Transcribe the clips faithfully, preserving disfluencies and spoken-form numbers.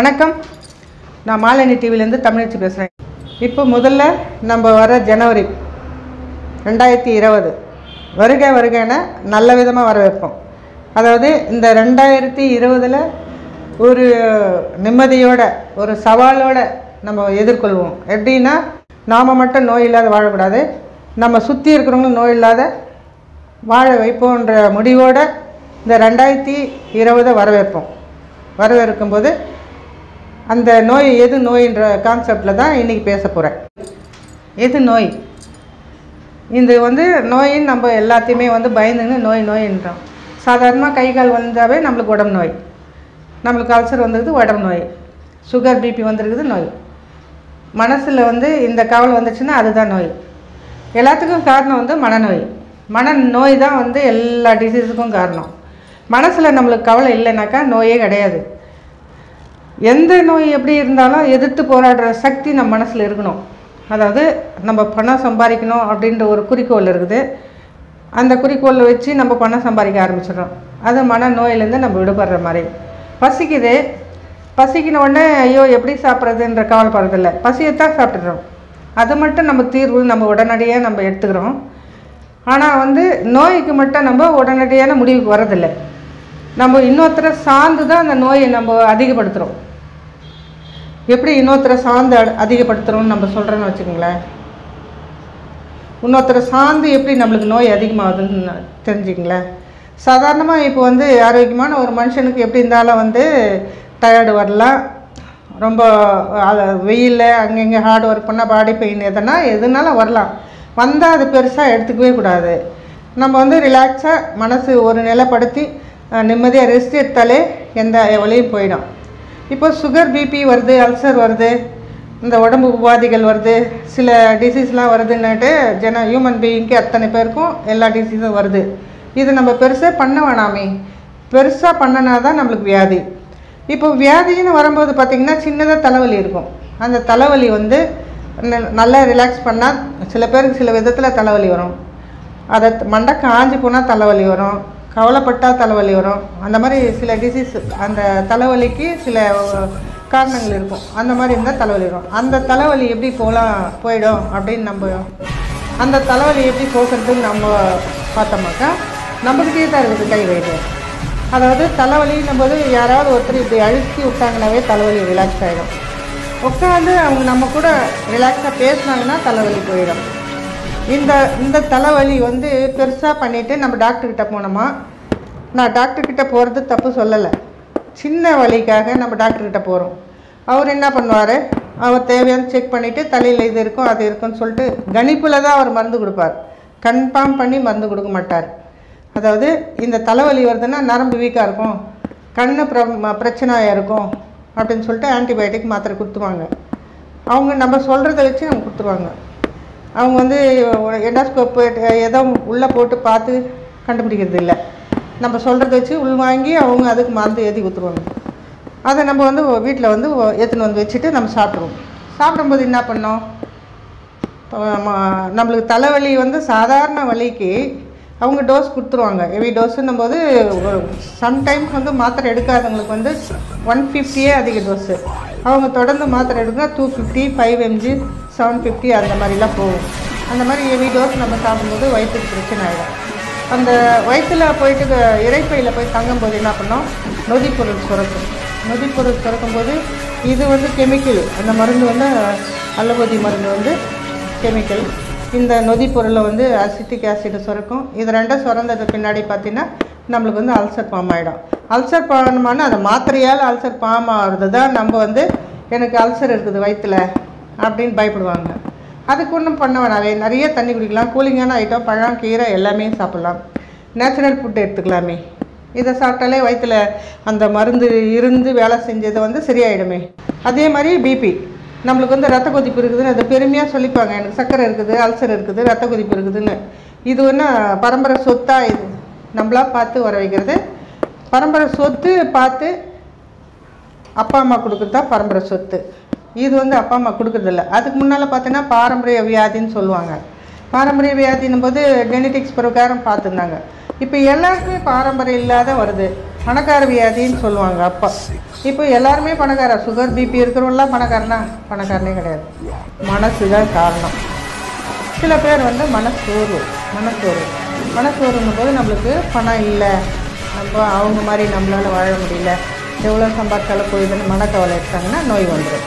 வணக்கம் நான் மாலினி டிவிலேருந்து தமிழச்சி பேசுகிறேன் இப்போ முதல்ல நம்ம வர ஜனவரி ரெண்டாயிரத்தி இருபது வருக வருகன நல்ல விதமாக வரவேற்போம் அதாவது இந்த ரெண்டாயிரத்தி இருபதில் ஒரு நிம்மதியோட ஒரு சவாலோட நம்ம எதிர்கொள்வோம் எப்படின்னா நாம் மட்டும் நோய் இல்லாத வாழக்கூடாது நம்ம சுற்றி இருக்கிறவங்களும் நோய் இல்லாத வாழ வைப்போன்ற முடிவோடு இந்த ரெண்டாயிரத்தி இருபதை வரவேற்போம் வரவேற்கும்போது அந்த நோய் எது நோய்ன்ற கான்செப்ட்ல தான் இன்னைக்கு பேச போறேன். எது நோய்? இது வந்து நோய் நம்ம எல்லாத்தையுமே வந்து பயந்துன்னு நோய் நோய்ன்றோம். சாதாரணமா கை கால் வலிஞ்சாவே நமக்கு உடம்பு நோய். நமக்கு அல்சர் வந்திருக்குது உடம்பு நோய். சுகர் பிபி வந்திருக்குது நோய். மனசுல வந்து இந்த கவலை வந்துச்சுனா அதுதான் நோய். எல்லாத்துக்கும் காரணம் வந்து மனநோய். மனநோய் தான் வந்து எல்லா டிசீஸ்க்கும் காரணம். மனசுல நமக்கு கவலை இல்லனாக்கா நோயே கிடையாது. எந்த நோய் எப்படி இருந்தாலும் எதிர்த்து போராடுற சக்தி நம்ம மனசுல இருக்கணும். அதாவது நம்ம பணம் சம்பாதிக்கணும் அப்படிங்கற ஒரு குறிக்கோள் இருக்குது. அந்த குறிக்கோளை வச்சு நம்ம பணம் சம்பாதிக்க ஆரம்பிச்சறோம். அது மன நோயில இருந்து நம்ம விடுபடுற மாதிரி. பசிக்குது. பசிக்கின உடனே ஐயோ எப்படி சாப்பிறதுன்ற கவலை படுறது இல்ல. பசியை தான் சாப்பிடுறோம். அது மட்டும் நம்ம தீர்வு நம்ம உடனடியா நம்ம எடுத்துக்கிறோம். ஆனா வந்து நோய்க்கு மட்டும் நம்ம உடனடியான முடிவுக்கு வரது இல்ல. நம்ம இன்னொருத்தர சாந்து தான் அந்த நோயை நம்ம அதிகப்படுத்துறோம். எப்படி இன்னொருத்தர சாந்து அதிகப்படுத்துறோம்னு நம்ம சொல்றேன்னு வச்சுக்கங்களேன். இன்னொருத்தர சாந்து எப்படி நம்மளுக்கு நோய் அதிகமாகுதுன்னு தெரிஞ்சுக்கங்களேன். சாதாரணமாக இப்போ வந்து ஆரோக்கியமான ஒரு மனுஷனுக்கு எப்படி இருந்தாலும் வந்து டயர்டு வரலாம். ரொம்ப வெயிலில் அங்கங்கே ஹார்ட் ஒர்க் பண்ணால் பாடி பெயின் எதுனா எதுனாலும் வரலாம். வந்தால் அது பெருசாக எடுத்துக்கவே கூடாது. நம்ம வந்து ரிலாக்ஸாக மனசு ஒரு நிலைப்படுத்தி நிம்மதியாக ரெஸ்ட் எடுத்தாலே எந்த வழியும் போயிடும். இப்போ சுகர் பிபி வருது, அல்சர் வருது, இந்த உடம்பு உபாதைகள் வருது, சில டிசீஸ்லாம் வருதுன்னுட்டு ஜன ஹியூமன் பீயிங்க்கு அத்தனை பேருக்கும் எல்லா டிசீஸும் வருது. இது நம்ம பெருசாக பண்ண வேணாமே, பெருசாக பண்ணினா தான் நம்மளுக்கு வியாதி. இப்போ வியாதின்னு வரும்போது பார்த்திங்கன்னா சின்னதாக தலைவலி இருக்கும். அந்த தலைவலி வந்து நல்லா ரிலாக்ஸ் பண்ணால் சில பேருக்கு சில விதத்தில் தலைவலி வரும். அதை மண்டை காஞ்சி போனால் தலைவலி வரும், கவலைப்பட்டால் தலைவலி வரும். அந்த மாதிரி சில டிசீஸ் அந்த தலைவலிக்கு சில காரணங்கள் இருக்கும். அந்த மாதிரி இருந்தால் தலைவலி வரும். அந்த தலைவலி எப்படி போகலாம் போயிடும் அப்படின்னு நம்ம அந்த தலைவலி எப்படி போகிறதுன்னு நம்ம பார்த்தோம்னாக்கா நம்மக்கிட்டே தான் இருக்குது கை வைத்து. அதாவது தலைவலின்னும் போது யாராவது ஒருத்தர் இப்படி அழுத்தி விட்டாங்கனாவே தலைவலி ரிலாக்ஸ் ஆகிடும். உட்காந்து அவங்க நம்ம கூட ரிலாக்ஸாக பேசினாங்கன்னா தலைவலி போயிடும். இந்த இந்த தலைவலி வந்து பெருசாக பண்ணிவிட்டு நம்ம டாக்டர்கிட்ட போனோமா, நான் டாக்டர்கிட்ட போகிறது தப்பு சொல்லலை, சின்ன வலிக்காக நம்ம டாக்டர்கிட்ட போகிறோம். அவர் என்ன பண்ணுவார், அவர் தேவையான செக் பண்ணிவிட்டு தலையில் இது இருக்கும் அது இருக்குன்னு சொல்லிட்டு கணிப்பில் தான் அவர் மருந்து கொடுப்பார், கன்ஃபார்ம் பண்ணி மருந்து கொடுக்க மாட்டார். அதாவது இந்த தலைவலி வருதுன்னா நரம்பு வீக்காக இருக்கும், கண்ணு பிர பிரச்சனையாக இருக்கும் அப்படின்னு சொல்லிட்டு ஆன்டிபயோட்டிக் மாத்திரை கொடுத்துருவாங்க. அவங்க நம்ம சொல்கிறத வச்சு அவங்க கொடுத்துருவாங்க. அவங்க வந்து எண்டோஸ்கோப்பு ஏதோ உள்ளே போட்டு பார்த்து கண்டுபிடிக்கிறது இல்லை, நம்ம சொல்கிறத வச்சு உள்வாங்கி அவங்க அதுக்கு மருந்து ஏற்றி ஊற்றுவாங்க. அதை நம்ம வந்து வீட்டில் வந்து ஏற்றுன்னு வந்து வச்சுட்டு நம்ம சாப்பிடுவோம். சாப்பிடும்போது என்ன பண்ணோம், நம்மளுக்கு தலைவலி வந்து சாதாரண வலிக்கு அவங்க டோஸ் கொடுத்துருவாங்க. ஹெவி டோஸுன்னும் போது சம்டைம்ஸ் வந்து மாத்திரை எடுக்காதவங்களுக்கு வந்து ஒன் ஃபிஃப்டியே அதிக டோஸு, அவங்க தொடர்ந்து மாத்திரை எடுக்க two fifty five mg seven fifty அந்த மாதிரிலாம் போகும். அந்த மாதிரி ஹெவி டோஸ் நம்ம சாப்பிடும்போது வயிற்றுக்கு பிரச்சனை ஆகிடும். அந்த வயிற்றில் போயிட்டு இறைப்பையில் போய் தங்கும்போது என்ன பண்ணோம், நொதிப்பொருள் சுரக்கும். நொதிப்பொருள் சுரக்கும்போது இது வந்து கெமிக்கல், அந்த மருந்து வந்து அலோபதி மருந்து வந்து கெமிக்கல். இந்த நொதிப்பொருளை வந்து அசிட்டிக் ஆசிட் சுரக்கும். இது ரெண்டும் சுரந்தது பின்னாடி பார்த்திங்கன்னா நம்மளுக்கு வந்து அல்சர் ஃபார்ம் ஆகிடும். அல்சர் ஃபார்ம்னா அந்த மாத்திரையால் அல்சர் ஃபார்ம் ஆகிறது தான் நம்ம வந்து எனக்கு அல்சர் இருக்குது வயிற்றில் அப்படின்னு பயப்படுவாங்க. அதுக்கு ஒன்றும் பண்ண வேணாவே, நிறைய தண்ணி குடிக்கலாம், கூலிங்கான ஐட்டம் பழம் கீரை எல்லாமே சாப்பிட்லாம், நேச்சுரல் ஃபுட் எடுத்துக்கலாமே. இத சாப்பிட்டாலே வயித்துல அந்த மருந்து இருந்து வேலை செஞ்சது வந்து சரியாயிடுமே. அதே மாதிரி பிபி நமக்கு வந்து இரத்த கொதிப்பு இருக்குதுன்னு அது பெருமையா சொல்லிப்பாங்க. எனக்கு சக்கரை இருக்குது, அல்சர் இருக்குது, இரத்த கொதிப்பு இருக்குதுன்னு. இது என்ன பாரம்பரிய சொத்தா இது? நம்மளா பார்த்து வர வைக்கிறது. பாரம்பரிய சொத்து பார்த்து அப்பா அம்மா கொடுக்குறதா பாரம்பரிய சொத்து. இது வந்து அப்பா அம்மா கொடுக்குறது இல்ல. அதுக்கு முன்னால பார்த்தனா பாரம்பரிய வியாதின்னு சொல்வாங்க. பாரம்பரிய வியாதின்னும்போது ஜெனெடிக்ஸ் பிரகாரம் பார்த்துனாங்க. இப்போ எல்லாருமே பாரம்பரிய இல்லாத வருது. பணக்கார வியாதின்னு சொல்லுவாங்க அப்பா. இப்போ எல்லாருமே பணக்கார, சுகர் பிபி இருக்கிறவங்களாம் பணக்காரனா? பணக்காரனே கிடையாது. மனசுதான் காரணம். சில பேர் வந்து மனசோர்வு மனசோர்வு மனசோர்வுன்னும் போது நம்மளுக்கு பணம் இல்லை, நம்ம அவங்க மாதிரி நம்மளால் வாழ முடியல, எவ்வளோ சம்பாதிச்சாலும் போயிடுதுன்னு மனக்கவலை எடுத்தாங்கன்னா நோய் வந்துடும்.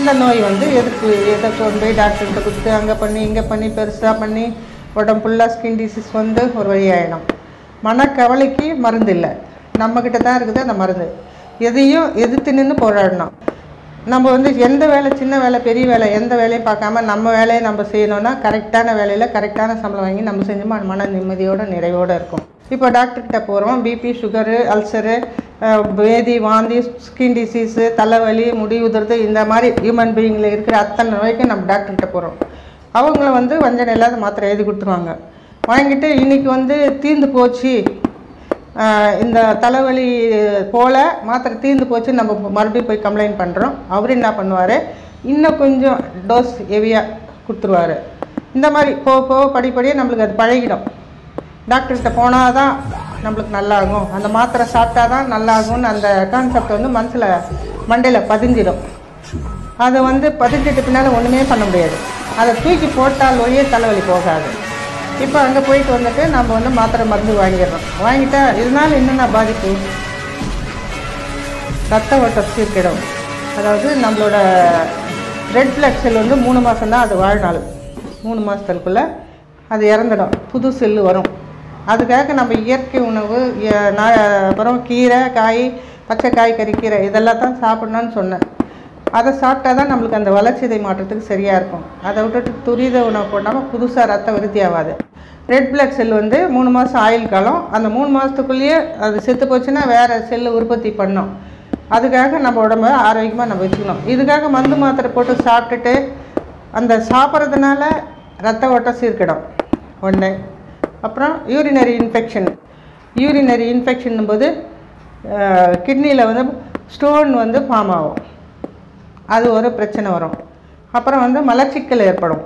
இந்த நோய் வந்து எதுக்கு எதை கொண்டு போய் டாக்டர்கிட்ட கொடுத்து அங்கே பண்ணி இங்கே பண்ணி பெருசாக பண்ணி உடம்பு ஃபுல்லாக ஸ்கின் டிசீஸ் வந்து ஒரு வழியாயிடும். மனக்கவலைக்கு மருந்து இல்லை, நம்மக்கிட்ட தான் இருக்குது அந்த மருந்து. எதையும் எதிர்த்து நின்று போராடணும். நம்ம வந்து எந்த வேலை, சின்ன வேலை பெரிய வேலை எந்த வேலையும் பார்க்காம நம்ம வேலையை நம்ம செய்யணும்னா கரெக்டான வேலையில் கரெக்டான சம்பளம் வாங்கி நம்ம செஞ்சோமா மன நிம்மதியோடு நிறைவோடு இருக்கும். இப்போ டாக்டர்கிட்ட போகிறோம், பிபி, சுகரு, அல்சரு, வேதி, வாந்தி, ஸ்கின் டிசீஸு, தலைவலி, முடி உதிர்றது, இந்த மாதிரி ஹியூமன் பீயிங்கில் இருக்கிற அத்தனை நோய்க்கு நம்ம டாக்டர்கிட்ட போகிறோம். அவங்கள வந்து வஞ்சனை இல்லாத மாத்திரை எழுதி கொடுத்துருவாங்க. வாங்கிட்டு இன்றைக்கி வந்து தீர்ந்து போச்சு, இந்த தலைவலி போல் மாத்திரை தீர்ந்து போச்சு, நம்ம மறுபடியும் போய் கம்ப்ளைண்ட் பண்ணுறோம். அவர் என்ன பண்ணுவார்? இன்னும் கொஞ்சம் டோஸ் ஹெவியாக கொடுத்துருவார். இந்த மாதிரி போக போக படிப்படியாக நம்மளுக்கு அது பழகிடும். டாக்டர்கிட்ட போனால் தான் நம்மளுக்கு நல்லாகும், அந்த மாத்திரை சாப்பிட்டா தான் நல்லாகும்னு அந்த கான்செப்ட் வந்து மனசில் மண்டையில் பதிஞ்சிடும். அதை வந்து பதிஞ்சிட்டு பின்னால் ஒன்றுமே பண்ண முடியாது. அதை தூக்கி போட்டால் ஒழிய தலைவலி போகாது. இப்போ அங்கே போயிட்டு வந்துட்டு நம்ம வந்து மாத்திரை மருந்து வாங்கிடுறோம். வாங்கிட்டா இதனால் என்னென்ன பாதிப்பு? ரத்த ஓட்டம் சீர்கிடும். அதாவது நம்மளோட ரெட் பிளட் செல் வந்து மூணு மாதம் தான் அது வாழ்நாள். மூணு மாதத்துக்குள்ளே அது இறந்துடும், புது செல்லு வரும். அதுக்காக நம்ம இயற்கை உணவு, அப்புறம் கீரை, காய், பச்சை காய்கறி, கீரை இதெல்லாம் தான் சாப்பிட்ணுன்னு சொன்னேன். அதை சாப்பிட்டா தான் நம்மளுக்கு அந்த வளர்ச்சிதை மாற்றத்துக்கு சரியாக இருக்கும். அதை விட்டுட்டு துரித உணவு போட்டாமல் புதுசாக ரத்த விருத்தி ஆகாது. ரெட் பிளட் செல் வந்து மூணு மாதம் ஆயுள் காலம். அந்த மூணு மாதத்துக்குள்ளேயே அது செத்து போச்சுன்னா வேறு செல்லு உற்பத்தி பண்ணோம். அதுக்காக நம்ம உடம்பை ஆரோக்கியமாக நம்ம வச்சுக்கணும். இதுக்காக மருந்து மாத்திரை போட்டு சாப்பிட்டுட்டு அந்த சாப்பிட்றதுனால ரத்த ஓட்டம் சீர்கிடும் ஒன்று. அப்புறம் யூரினரி இன்ஃபெக்ஷன். யூரினரி இன்ஃபெக்ஷன் போது கிட்னியில் வந்து ஸ்டோன் வந்து ஃபார்ம் ஆகும், அது ஒரு பிரச்சனை வரும். அப்புறம் வந்து மலச்சிக்கல் ஏற்படும்.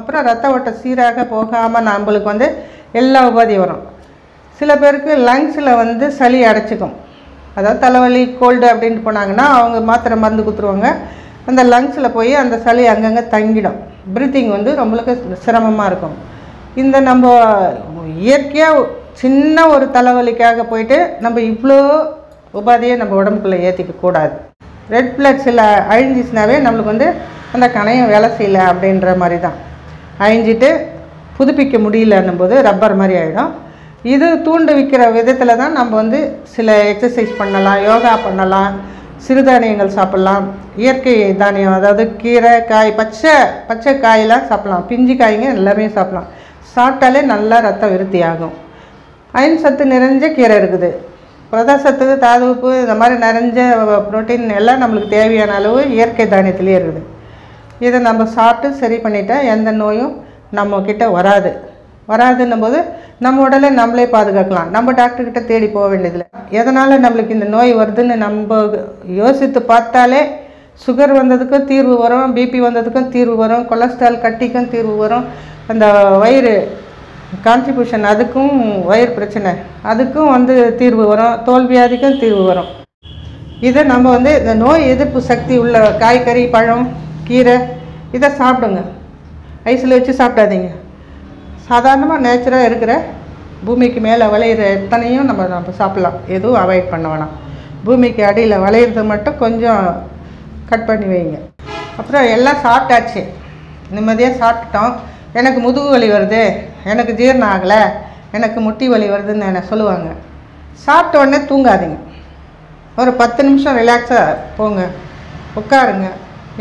அப்புறம் ரத்த ஓட்டம் சீராக போகாமல் நம்மளுக்கு வந்து எல்லா உபாதியும் வரும். சில பேருக்கு லங்ஸில் வந்து சளி அடைச்சிக்கும். அதாவது தலைவலி, கோல்டு அப்படின்ட்டு போனாங்கன்னா அவங்க மாத்திரை மருந்து கொடுத்துருவாங்க. அந்த லங்ஸில் போய் அந்த சளி அங்கங்கே தங்கிடும். பிரீத்திங் வந்து நம்மளுக்கு சிரமமாக இருக்கும். இந்த நம்ம இயற்கையாக சின்ன ஒரு தலைவலிக்காக போயிட்டு நம்ம இவ்வளோ உபாதையை நம்ம உடம்புக்குள்ளே ஏற்றிக்க கூடாது. ரெட் பிளட் செல் அழிஞ்சிச்சுனாவே நம்மளுக்கு வந்து அந்த கணையம் வேலை செய்யலை அப்படின்ற மாதிரி தான். அழிஞ்சிட்டு புதுப்பிக்க முடியலன்னும் போது ரப்பர் மாதிரி ஆகிடும். இது தூண்டு விற்கிற விதத்தில் தான் நம்ம வந்து சில எக்ஸசைஸ் பண்ணலாம், யோகா பண்ணலாம், சிறுதானியங்கள் சாப்பிட்லாம், இயற்கை தானியம், அதாவது கீரை, காய், பச்சை பச்சை காயெலாம் சாப்பிட்லாம், பிஞ்சு காய்ங்க எல்லாமே சாப்பிட்லாம். சாப்பிட்டாலே நல்லா ரத்த விருத்தி ஆகும். அயன் சத்து நிறைஞ்ச கீரை இருக்குது, புரத சத்து, தாதுப்பு, இந்த மாதிரி நிறைஞ்ச புரோட்டீன் எல்லாம் நம்மளுக்கு தேவையான அளவு இயற்கை தானியத்துலேயே இருக்குது. இதை நம்ம சாப்பிட்டு சரி பண்ணிட்டால் எந்த நோயும் நம்மக்கிட்ட வராது. வராதுன்னும் போது நம்ம உடலை நம்மளே பாதுகாக்கலாம். நம்ம டாக்டர்கிட்ட தேடி போக வேண்டியதில்லை. எதனால் நம்மளுக்கு இந்த நோய் வருதுன்னு நம்ம யோசித்து பார்த்தாலே சுகர் வந்ததுக்கும் தீர்வு வரும், பிபி வந்ததுக்கும் தீர்வு வரும், கொலஸ்ட்ரால் கட்டிக்கும் தீர்வு வரும், அந்த வயிறு கான்ஸ்டிபேஷன் அதுக்கும் வயிறு பிரச்சனை அதுக்கும் வந்து தீர்வு வரும், தோல்வியாதிக்கும் தீர்வு வரும். இதை நம்ம வந்து இந்த நோய் எதிர்ப்பு சக்தி உள்ள காய்கறி, பழம், கீரை இதை சாப்பிடுங்க. ஐஸில் வச்சு சாப்பிடாதீங்க. சாதாரணமாக நேச்சுராக இருக்கிற பூமிக்கு மேலே விளையிற எத்தனையும் நம்ம நம்ம சாப்பிட்லாம், எதுவும் அவாய்ட் பண்ண வேணாம். பூமிக்கு அடியில் விளையிறது மட்டும் கொஞ்சம் கட் பண்ணி வைங்க. அப்புறம் எல்லாம் சாப்பிட்டாச்சு, நிம்மதியாக சாப்பிட்டுட்டோம். எனக்கு முதுகு வலி வருது, எனக்கு ஜீரணம் ஆகலை, எனக்கு முட்டி வலி வருதுன்னு என்ன சொல்லுவாங்க. சாப்பிட்ட உடனே தூங்காதீங்க. ஒரு பத்து நிமிஷம் ரிலாக்ஸாக போங்க, உட்காருங்க,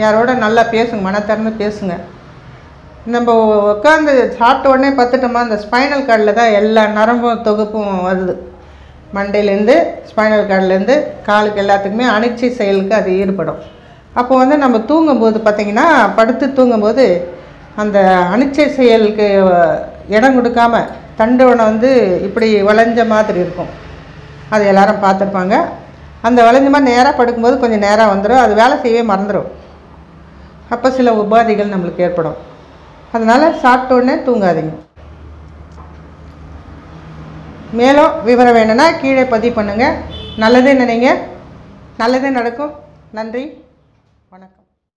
யாரோட நல்லா பேசுங்க, மனத்திறந்து பேசுங்க. நம்ம உட்காந்து சாப்பிட்ட உடனே பார்த்துட்டோமா அந்த ஸ்பைனல் கார்டில் தான் எல்லா நரம்பும் தொகுப்பும் வருது. மண்டையிலேருந்து ஸ்பைனல் கார்ட்லேருந்து காலுக்கு எல்லாத்துக்குமே அணைச்சி செயலுக்கு அது ஈடுபடும். அப்போ வந்து நம்ம தூங்கும்போது பார்த்திங்கன்னா படுத்து தூங்கும்போது அந்த அணிச்சை செயலுக்கு இடம் கொடுக்காமல் தண்டவனை வந்து இப்படி வளைஞ்ச மாதிரி இருக்கும். அது எல்லாரும் பார்த்துருப்பாங்க. அந்த வளைஞ்ச மாதிரி நேராக படுக்கும்போது கொஞ்சம் நேராக வந்துடும், அது வேலை செய்யவே மறந்துடும். அப்போ சில உபாதைகள் நம்மளுக்கு ஏற்படும். அதனால் சாப்பிட்டோன்னே தூங்காதீங்க. மேலும் விவரம் வேணும்னா கீழே பதிவு பண்ணுங்கள். நல்லதே நினைங்க, நல்லதே நடக்கும். நன்றி.